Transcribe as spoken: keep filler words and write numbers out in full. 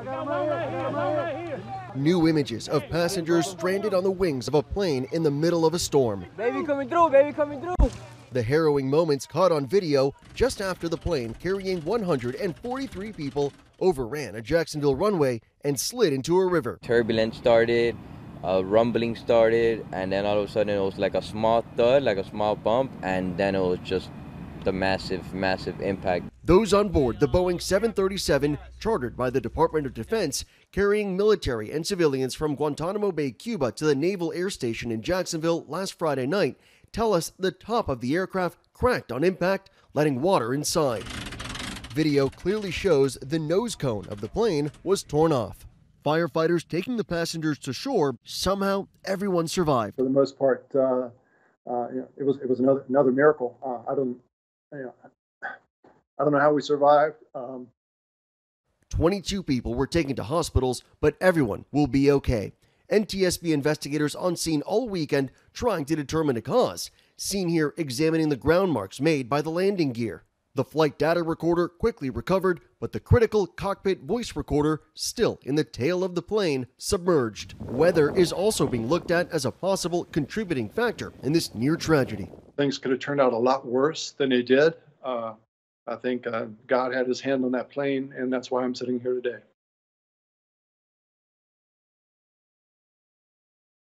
I got mine right here, mine right here. New images of passengers stranded on the wings of a plane in the middle of a storm. Baby coming through, baby coming through. The harrowing moments caught on video just after the plane carrying one hundred forty-three people overran a Jacksonville runway and slid into a river. Turbulence started, uh, rumbling started, and then all of a sudden it was like a small thud, like a small bump, and then it was just the massive, massive impact. Those on board the Boeing seven thirty-seven, chartered by the Department of Defense, carrying military and civilians from Guantanamo Bay, Cuba to the Naval Air Station in Jacksonville last Friday night, tell us the top of the aircraft cracked on impact, letting water inside. Video clearly shows the nose cone of the plane was torn off. Firefighters taking the passengers to shore, somehow everyone survived. For the most part, uh, uh, you know, it was, it was another, another miracle. Uh, I don't, you know, I don't know how we survived. Um. twenty-two people were taken to hospitals, but everyone will be okay. N T S B investigators on scene all weekend trying to determine a cause. Seen here examining the ground marks made by the landing gear. The flight data recorder quickly recovered, but the critical cockpit voice recorder still in the tail of the plane, submerged. Weather is also being looked at as a possible contributing factor in this near tragedy. Things could have turned out a lot worse than they did. Uh, I think uh, God had his hand on that plane, and that's why I'm sitting here today.